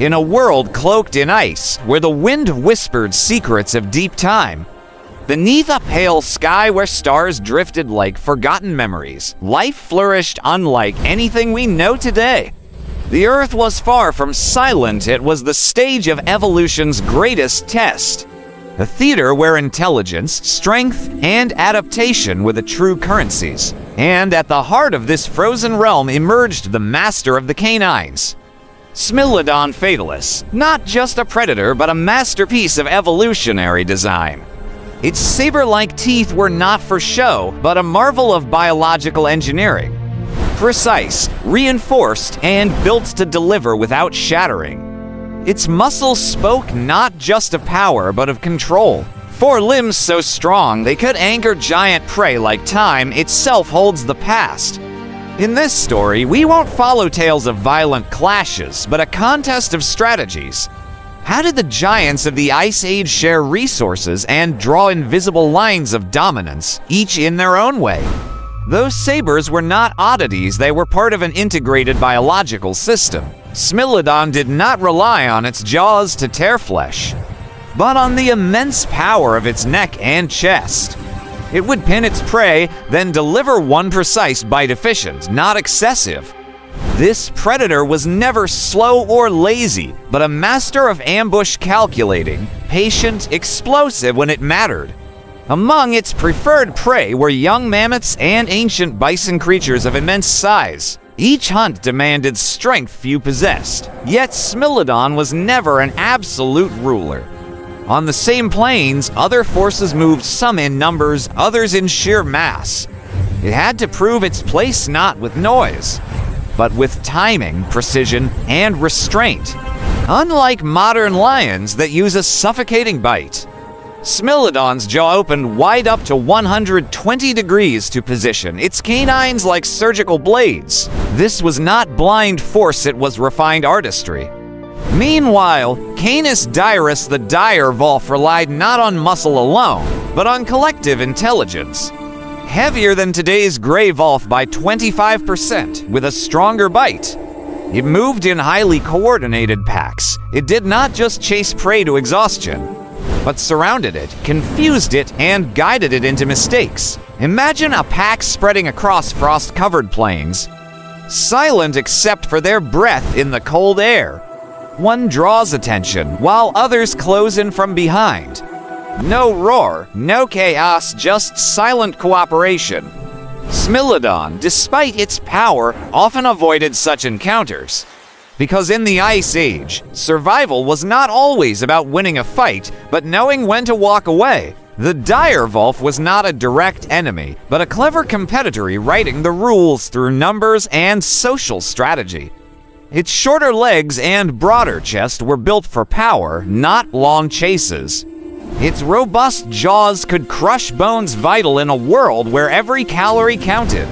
in a world cloaked in ice, where the wind whispered secrets of deep time. Beneath a pale sky where stars drifted like forgotten memories, life flourished unlike anything we know today. The Earth was far from silent. It was the stage of evolution's greatest test. A theater where intelligence, strength, and adaptation were the true currencies. And at the heart of this frozen realm emerged the master of the canines, Smilodon fatalis, not just a predator but a masterpiece of evolutionary design. Its saber-like teeth were not for show, but a marvel of biological engineering. Precise, reinforced, and built to deliver without shattering. Its muscles spoke not just of power, but of control. Four limbs so strong they could anchor giant prey like time itself holds the past. In this story, we won't follow tales of violent clashes, but a contest of strategies. How did the giants of the Ice Age share resources and draw invisible lines of dominance, each in their own way? Those sabers were not oddities, they were part of an integrated biological system. Smilodon did not rely on its jaws to tear flesh, but on the immense power of its neck and chest. It would pin its prey, then deliver one precise bite, efficient, not excessive. This predator was never slow or lazy, but a master of ambush calculating, patient, explosive when it mattered. Among its preferred prey were young mammoths and ancient bison, creatures of immense size. Each hunt demanded strength few possessed, yet Smilodon was never an absolute ruler. On the same plains, other forces moved, some in numbers, others in sheer mass. It had to prove its place not with noise, but with timing, precision, and restraint. Unlike modern lions that use a suffocating bite, Smilodon's jaw opened wide up to 120 degrees to position its canines like surgical blades. This was not blind force, it was refined artistry. Meanwhile, Canis dirus, the dire wolf, relied not on muscle alone, but on collective intelligence. Heavier than today's gray wolf by 25%, with a stronger bite. It moved in highly coordinated packs. It did not just chase prey to exhaustion, but surrounded it, confused it, and guided it into mistakes. Imagine a pack spreading across frost-covered plains, silent except for their breath in the cold air. One draws attention, while others close in from behind. No roar, no chaos, just silent cooperation. Smilodon, despite its power, often avoided such encounters. Because in the Ice Age, survival was not always about winning a fight, but knowing when to walk away. The direwolf was not a direct enemy, but a clever competitor writing the rules through numbers and social strategy. Its shorter legs and broader chest were built for power, not long chases. Its robust jaws could crush bones vital in a world where every calorie counted.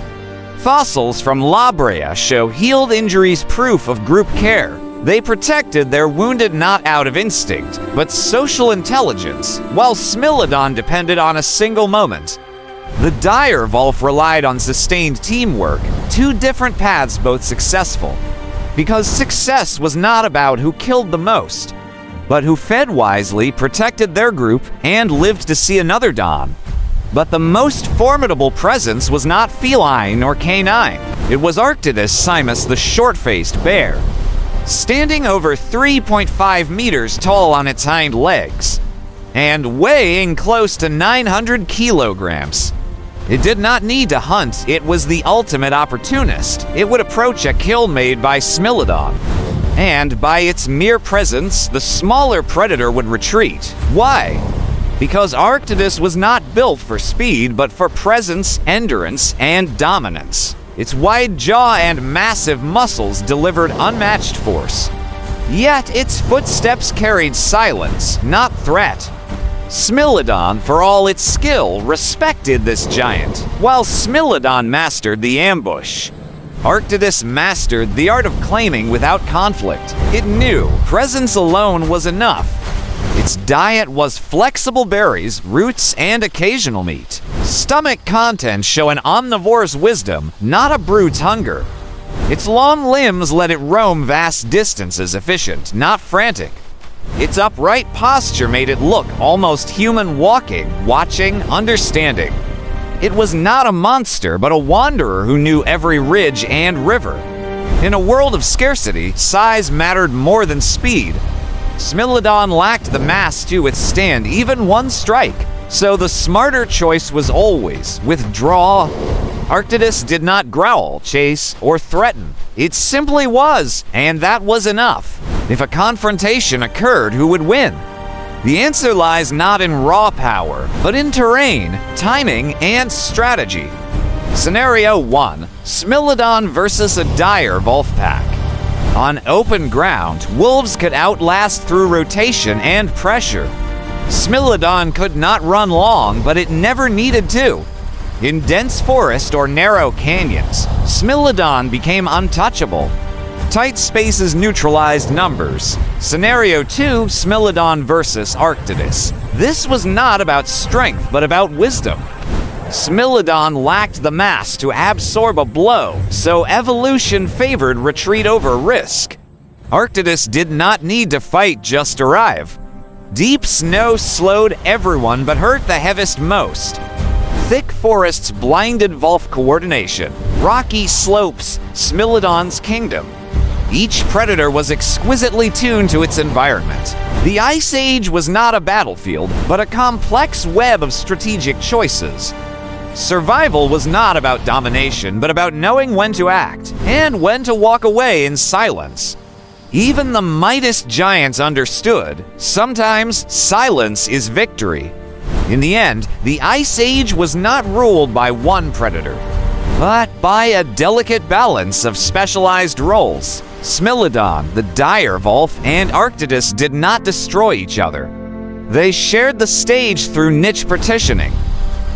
Fossils from La Brea show healed injuries, proof of group care. They protected their wounded not out of instinct, but social intelligence, while Smilodon depended on a single moment. The direwolf relied on sustained teamwork, two different paths both successful. Because success was not about who killed the most, but who fed wisely, protected their group, and lived to see another dawn. But the most formidable presence was not feline or canine. It was Arctodus simus, the short-faced bear, standing over 3.5 meters tall on its hind legs and weighing close to 900 kilograms. It did not need to hunt. It was the ultimate opportunist. It would approach a kill made by Smilodon, and by its mere presence, the smaller predator would retreat. Why? Because Arctodus was not built for speed, but for presence, endurance, and dominance. Its wide jaw and massive muscles delivered unmatched force. Yet its footsteps carried silence, not threat. Smilodon, for all its skill, respected this giant, while Smilodon mastered the ambush. Arctodus mastered the art of claiming without conflict. It knew presence alone was enough. Its diet was flexible berries, roots, and occasional meat. Stomach contents show an omnivore's wisdom, not a brute's hunger. Its long limbs let it roam vast distances efficient, not frantic. Its upright posture made it look almost human, walking, watching, understanding. It was not a monster, but a wanderer who knew every ridge and river. In a world of scarcity, size mattered more than speed. Smilodon lacked the mass to withstand even one strike, so the smarter choice was always withdraw. Arctodus did not growl, chase, or threaten. It simply was, and that was enough. If a confrontation occurred, who would win? The answer lies not in raw power, but in terrain, timing, and strategy. Scenario 1. Smilodon versus a dire wolf pack. On open ground, wolves could outlast through rotation and pressure. Smilodon could not run long, but it never needed to. In dense forest or narrow canyons, Smilodon became untouchable. Tight spaces neutralized numbers. Scenario 2, Smilodon versus Arctodus. This was not about strength, but about wisdom. Smilodon lacked the mass to absorb a blow, so evolution favored retreat over risk. Arctodus did not need to fight, just arrive. Deep snow slowed everyone but hurt the heaviest most. Thick forests blinded wolf coordination. Rocky slopes, Smilodon's kingdom. Each predator was exquisitely tuned to its environment. The Ice Age was not a battlefield, but a complex web of strategic choices. Survival was not about domination, but about knowing when to act and when to walk away in silence. Even the mightiest giants understood, sometimes silence is victory. In the end, the Ice Age was not ruled by one predator, but by a delicate balance of specialized roles. Smilodon, the direwolf, and Arctodus did not destroy each other. They shared the stage through niche partitioning.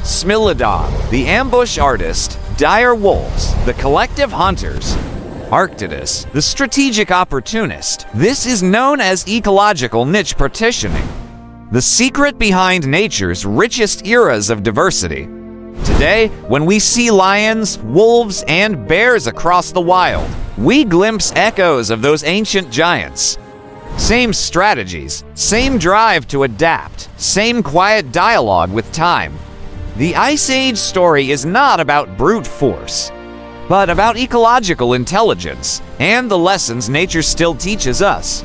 Smilodon, the ambush artist, direwolves, the collective hunters. Arctodus, the strategic opportunist. This is known as ecological niche partitioning, the secret behind nature's richest eras of diversity. Today, when we see lions, wolves, and bears across the wild, we glimpse echoes of those ancient giants. Same strategies, same drive to adapt, same quiet dialogue with time. The Ice Age story is not about brute force, but about ecological intelligence and the lessons nature still teaches us.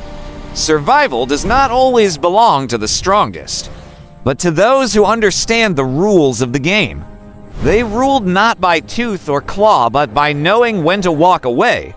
Survival does not always belong to the strongest, but to those who understand the rules of the game. They ruled not by tooth or claw, but by knowing when to walk away,